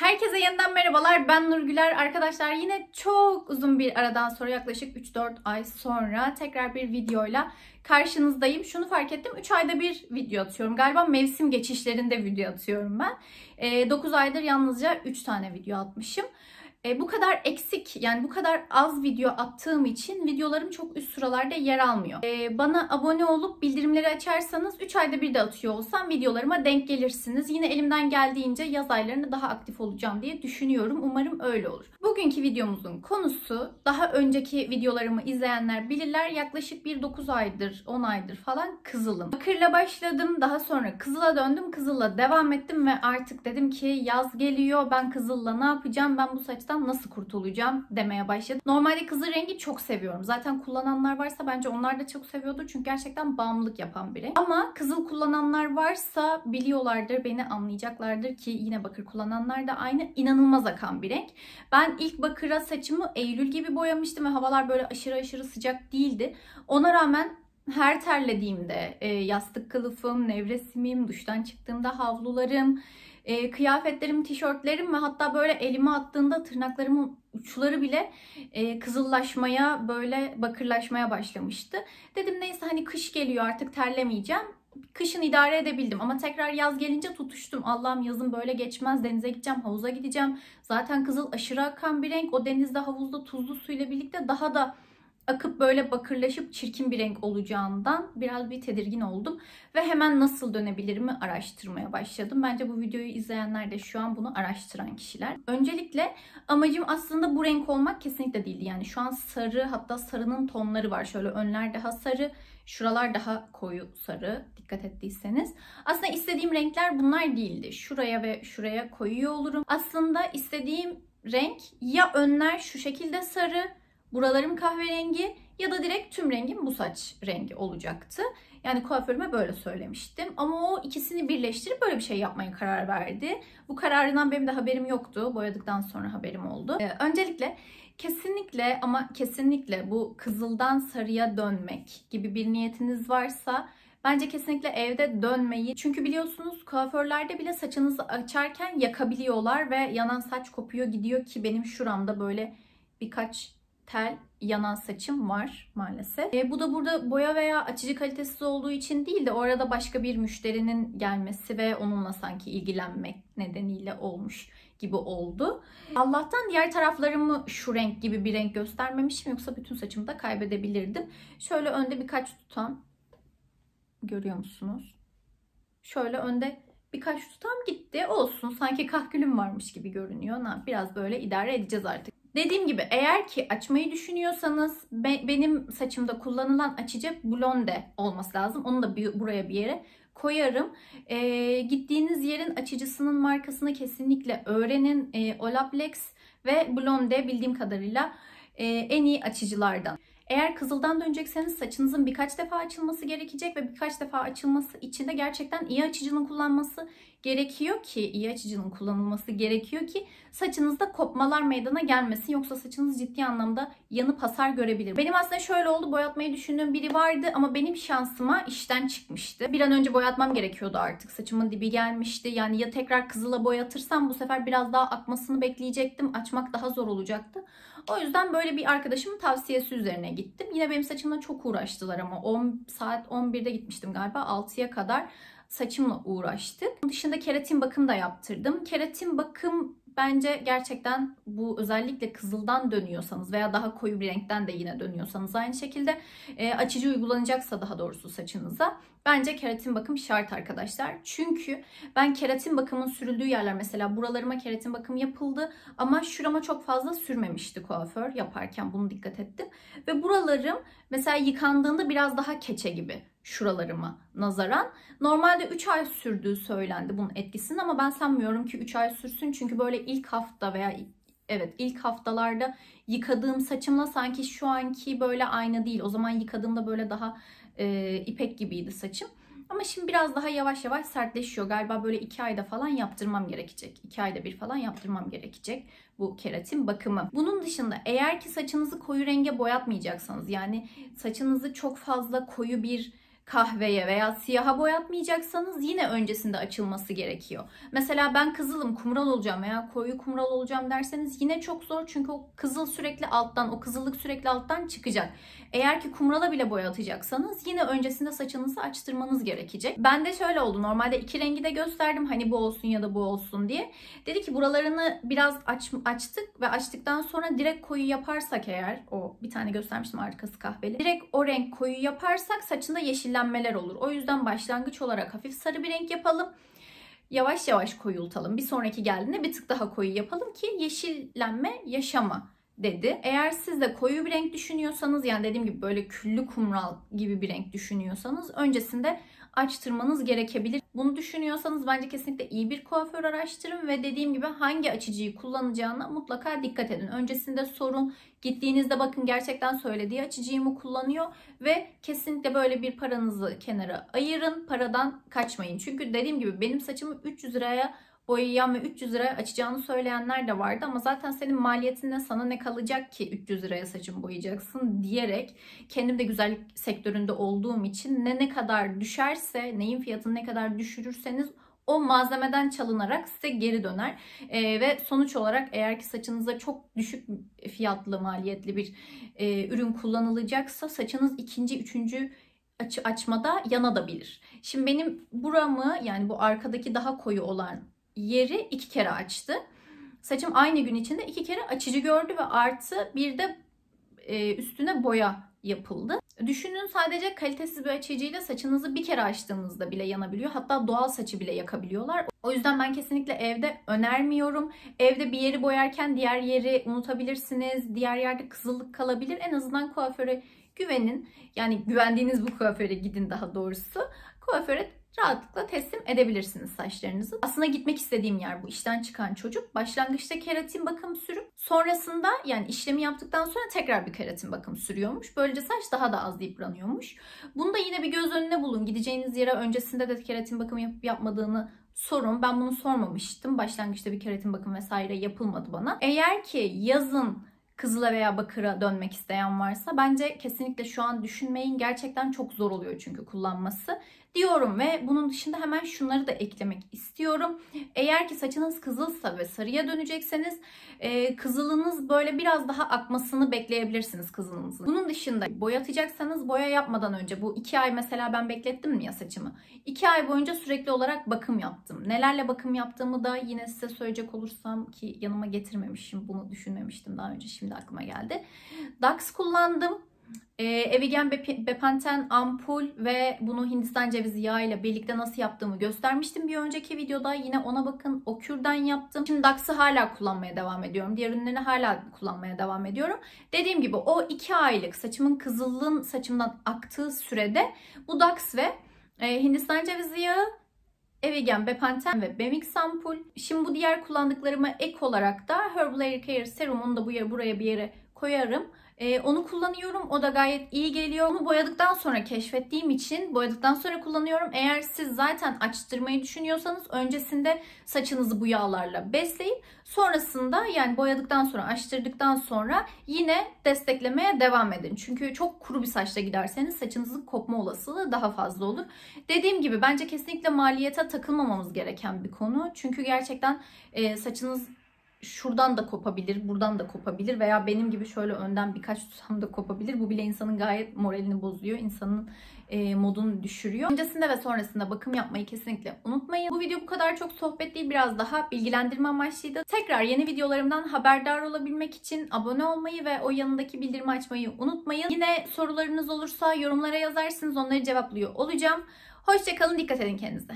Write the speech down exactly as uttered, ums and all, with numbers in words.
Herkese yeniden merhabalar, ben Nurgüler. Arkadaşlar yine çok uzun bir aradan sonra, yaklaşık üç dört ay sonra tekrar bir videoyla karşınızdayım. Şunu fark ettim, üç ayda bir video atıyorum. Galiba mevsim geçişlerinde video atıyorum ben. E, dokuz aydır yalnızca üç tane video atmışım. E, bu kadar eksik, yani bu kadar az video attığım için videolarım çok üst sıralarda yer almıyor. E, bana abone olup bildirimleri açarsanız üç ayda bir de atıyor olsam videolarıma denk gelirsiniz. Yine elimden geldiğince yaz aylarında daha aktif olacağım diye düşünüyorum. Umarım öyle olur. Bugünkü videomuzun konusu, daha önceki videolarımı izleyenler bilirler, yaklaşık bir dokuz aydır, on aydır falan kızılım. Bakırla başladım, daha sonra kızıla döndüm, kızılla devam ettim ve artık dedim ki yaz geliyor, ben kızılla ne yapacağım, ben bu saçta nasıl kurtulacağım demeye başladım. Normalde kızıl rengi çok seviyorum. Zaten kullananlar varsa bence onlar da çok seviyordur. Çünkü gerçekten bağımlılık yapan biri. Ama kızıl kullananlar varsa biliyorlardır, beni anlayacaklardır ki yine bakır kullananlar da aynı. İnanılmaz akan bir renk. Ben ilk bakıra saçımı Eylül gibi boyamıştım ve havalar böyle aşırı aşırı sıcak değildi. Ona rağmen her terlediğimde yastık kılıfım, nevresimim, duştan çıktığımda havlularım, E, kıyafetlerim, tişörtlerim ve hatta böyle elime attığında tırnaklarımın uçları bile e, kızıllaşmaya, böyle bakırlaşmaya başlamıştı. Dedim neyse, hani kış geliyor, artık terlemeyeceğim. Kışın idare edebildim ama tekrar yaz gelince tutuştum. Allah'ım yazın böyle geçmez, denize gideceğim, havuza gideceğim. Zaten kızıl aşırı akan bir renk. O denizde, havuzda tuzlu suyla birlikte daha da akıp böyle bakırlaşıp çirkin bir renk olacağından biraz bir tedirgin oldum. Ve hemen nasıl dönebilirimi araştırmaya başladım. Bence bu videoyu izleyenler de şu an bunu araştıran kişiler. Öncelikle amacım aslında bu renk olmak kesinlikle değildi. Yani şu an sarı, hatta sarının tonları var. Şöyle önler daha sarı, şuralar daha koyu sarı, dikkat ettiyseniz. Aslında istediğim renkler bunlar değildi. Şuraya ve şuraya koyuyor olurum. Aslında istediğim renk ya önler şu şekilde sarı, buralarım kahverengi ya da direkt tüm rengim bu saç rengi olacaktı. Yani kuaförüme böyle söylemiştim. Ama o ikisini birleştirip böyle bir şey yapmaya karar verdi. Bu kararından benim de haberim yoktu. Boyadıktan sonra haberim oldu. Ee, öncelikle kesinlikle ama kesinlikle bu kızıldan sarıya dönmek gibi bir niyetiniz varsa bence kesinlikle evde dönmeyin. Çünkü biliyorsunuz kuaförlerde bile saçınızı açarken yakabiliyorlar ve yanan saç kopuyor gidiyor ki benim şuramda böyle birkaç tel yanan saçım var maalesef. E, bu da burada boya veya açıcı kalitesiz olduğu için değil de orada başka bir müşterinin gelmesi ve onunla sanki ilgilenmek nedeniyle olmuş gibi oldu. Allah'tan diğer taraflarımı şu renk gibi bir renk göstermemişim, yoksa bütün saçımı da kaybedebilirdim. Şöyle önde birkaç tutam, görüyor musunuz? Şöyle önde birkaç tutam gitti, olsun, sanki kahkülüm varmış gibi görünüyor. Biraz böyle idare edeceğiz artık. Dediğim gibi eğer ki açmayı düşünüyorsanız be, benim saçımda kullanılan açıcı blonde olması lazım. Onu da bir, buraya bir yere koyarım. Ee, gittiğiniz yerin açıcısının markasını kesinlikle öğrenin. Ee, Olaplex ve blonde bildiğim kadarıyla e, en iyi açıcılardan. Eğer kızıldan dönecekseniz saçınızın birkaç defa açılması gerekecek ve birkaç defa açılması için de gerçekten iyi açıcının kullanması gerekiyor ki, iyi açıcının kullanılması gerekiyor ki saçınızda kopmalar meydana gelmesin, yoksa saçınız ciddi anlamda yanıp hasar görebilir. Benim aslında şöyle oldu, boyatmayı düşündüğüm biri vardı ama benim şansıma işten çıkmıştı. Bir an önce boyatmam gerekiyordu artık, saçımın dibi gelmişti. Yani ya tekrar kızıla boyatırsam bu sefer biraz daha akmasını bekleyecektim, açmak daha zor olacaktı. O yüzden böyle bir arkadaşımın tavsiyesi üzerine gittim. Yine benim saçımla çok uğraştılar ama on saat on birde gitmiştim galiba, altıya kadar saçımla uğraştık. Bunun dışında keratin bakım da yaptırdım. Keratin bakım bence gerçekten bu, özellikle kızıldan dönüyorsanız veya daha koyu bir renkten de yine dönüyorsanız aynı şekilde e, açıcı uygulanacaksa daha doğrusu saçınıza bence keratin bakım şart arkadaşlar. Çünkü ben keratin bakımın sürüldüğü yerler, mesela buralarıma keratin bakım yapıldı ama şurama çok fazla sürmemişti kuaför yaparken, bunu dikkat ettim. Ve buralarım mesela yıkandığında biraz daha keçe gibi şuralarıma nazaran. Normalde üç ay sürdüğü söylendi bunun etkisini ama ben sanmıyorum ki üç ay sürsün. Çünkü böyle ilk hafta veya evet ilk haftalarda yıkadığım saçımla sanki şu anki böyle aynı değil. O zaman yıkadığımda böyle daha e, ipek gibiydi saçım. Ama şimdi biraz daha yavaş yavaş sertleşiyor. Galiba böyle iki ayda falan yaptırmam gerekecek. iki ayda bir falan yaptırmam gerekecek bu keratin bakımı. Bunun dışında eğer ki saçınızı koyu renge boyatmayacaksanız, yani saçınızı çok fazla koyu bir kahveye veya siyaha boyatmayacaksanız yine öncesinde açılması gerekiyor. Mesela ben kızılım, kumral olacağım veya koyu kumral olacağım derseniz yine çok zor, çünkü o kızıl sürekli alttan, o kızıllık sürekli alttan çıkacak. Eğer ki kumrala bile boyatacaksanız yine öncesinde saçınızı açtırmanız gerekecek. Ben de şöyle oldu, normalde iki rengi de gösterdim hani bu olsun ya da bu olsun diye. Dedi ki buralarını biraz aç, açtık ve açtıktan sonra direkt koyu yaparsak eğer, o bir tane göstermiştim arkası kahveli, direkt o renk koyu yaparsak saçında yeşil olur. O yüzden başlangıç olarak hafif sarı bir renk yapalım. Yavaş yavaş koyultalım. Bir sonraki geldiğinde bir tık daha koyu yapalım ki yeşillenme yaşama dedi. Eğer siz de koyu bir renk düşünüyorsanız, yani dediğim gibi böyle küllü kumral gibi bir renk düşünüyorsanız öncesinde açtırmanız gerekebilir. Bunu düşünüyorsanız bence kesinlikle iyi bir kuaför araştırın ve dediğim gibi hangi açıcıyı kullanacağına mutlaka dikkat edin. Öncesinde sorun, gittiğinizde bakın gerçekten söylediği açıcıyı mı kullanıyor ve kesinlikle böyle bir paranızı kenara ayırın, paradan kaçmayın. Çünkü dediğim gibi benim saçımı üç yüz liraya boyayan ve üç yüz liraya açacağını söyleyenler de vardı, ama zaten senin maliyetinde sana ne kalacak ki üç yüz liraya saçımı boyayacaksın diyerek, kendim de güzellik sektöründe olduğum için ne ne kadar düşerse, neyin fiyatını ne kadar düşürürseniz o malzemeden çalınarak size geri döner. Ee, ve sonuç olarak eğer ki saçınıza çok düşük fiyatlı, maliyetli bir e, ürün kullanılacaksa saçınız ikinci, üçüncü aç, açmada yanabilir. Şimdi benim buramı, yani bu arkadaki daha koyu olan yeri iki kere açtı. Saçım aynı gün içinde iki kere açıcı gördü ve artı bir de e, üstüne boya yapıldı. Düşünün, sadece kalitesiz bir açıcıyla saçınızı bir kere açtığınızda bile yanabiliyor. Hatta doğal saçı bile yakabiliyorlar. O yüzden ben kesinlikle evde önermiyorum. Evde bir yeri boyarken diğer yeri unutabilirsiniz. Diğer yerde kızıllık kalabilir. En azından kuaföre güvenin. Yani güvendiğiniz bu kuaföre gidin daha doğrusu. Kuaföre rahatlıkla teslim edebilirsiniz saçlarınızı. Aslında gitmek istediğim yer bu. İşten çıkan çocuk başlangıçta keratin bakım sürüp sonrasında, yani işlemi yaptıktan sonra tekrar bir keratin bakım sürüyormuş. Böylece saç daha da az yıpranıyormuş. Bunu da yine bir göz önüne bulun. Gideceğiniz yere öncesinde de keratin bakımı yapıp yapmadığını sorun. Ben bunu sormamıştım. Başlangıçta bir keratin bakım vesaire yapılmadı bana. Eğer ki yazın kızıla veya bakıra dönmek isteyen varsa bence kesinlikle şu an düşünmeyin. Gerçekten çok zor oluyor çünkü kullanması diyorum ve bunun dışında hemen şunları da eklemek istiyorum. Eğer ki saçınız kızılsa ve sarıya dönecekseniz e, kızılınız böyle biraz daha akmasını bekleyebilirsiniz kızılınızın. Bunun dışında boyatacaksanız boya yapmadan önce, bu iki ay mesela ben beklettim ya saçımı. İki ay boyunca sürekli olarak bakım yaptım. Nelerle bakım yaptığımı da yine size söyleyecek olursam, ki yanıma getirmemişim, bunu düşünmemiştim daha önce, şimdi aklıma geldi. Dax kullandım. Ee, Evigen Bepanthene ampul ve bunu Hindistan cevizi yağı ile birlikte nasıl yaptığımı göstermiştim bir önceki videoda. Yine ona bakın. O kürden yaptım. Şimdi Dax'ı hala kullanmaya devam ediyorum. Diğer ürünlerini hala kullanmaya devam ediyorum. Dediğim gibi o iki aylık saçımın kızıllığın saçımdan aktığı sürede bu Dax ve e, Hindistan cevizi yağı, Evigen Bepanthene ve Bemix ampul. Şimdi bu diğer kullandıklarıma ek olarak da Herbal Hair Care serumunu da bu yere, buraya bir yere koyarım. Ee, onu kullanıyorum. O da gayet iyi geliyor. Onu boyadıktan sonra keşfettiğim için boyadıktan sonra kullanıyorum. Eğer siz zaten açtırmayı düşünüyorsanız öncesinde saçınızı bu yağlarla besleyin. Sonrasında, yani boyadıktan sonra, açtırdıktan sonra yine desteklemeye devam edin. Çünkü çok kuru bir saçla giderseniz saçınızın kopma olasılığı daha fazla olur. Dediğim gibi bence kesinlikle maliyete takılmamamız gereken bir konu. Çünkü gerçekten e, saçınız şuradan da kopabilir, buradan da kopabilir veya benim gibi şöyle önden birkaç tutam da kopabilir. Bu bile insanın gayet moralini bozuyor, insanın e, modunu düşürüyor. Öncesinde ve sonrasında bakım yapmayı kesinlikle unutmayın. Bu video bu kadar çok sohbet değil, biraz daha bilgilendirme amaçlıydı. Tekrar yeni videolarımdan haberdar olabilmek için abone olmayı ve o yanındaki bildirimi açmayı unutmayın. Yine sorularınız olursa yorumlara yazarsınız, onları cevaplıyor olacağım. Hoşça kalın, dikkat edin kendinize.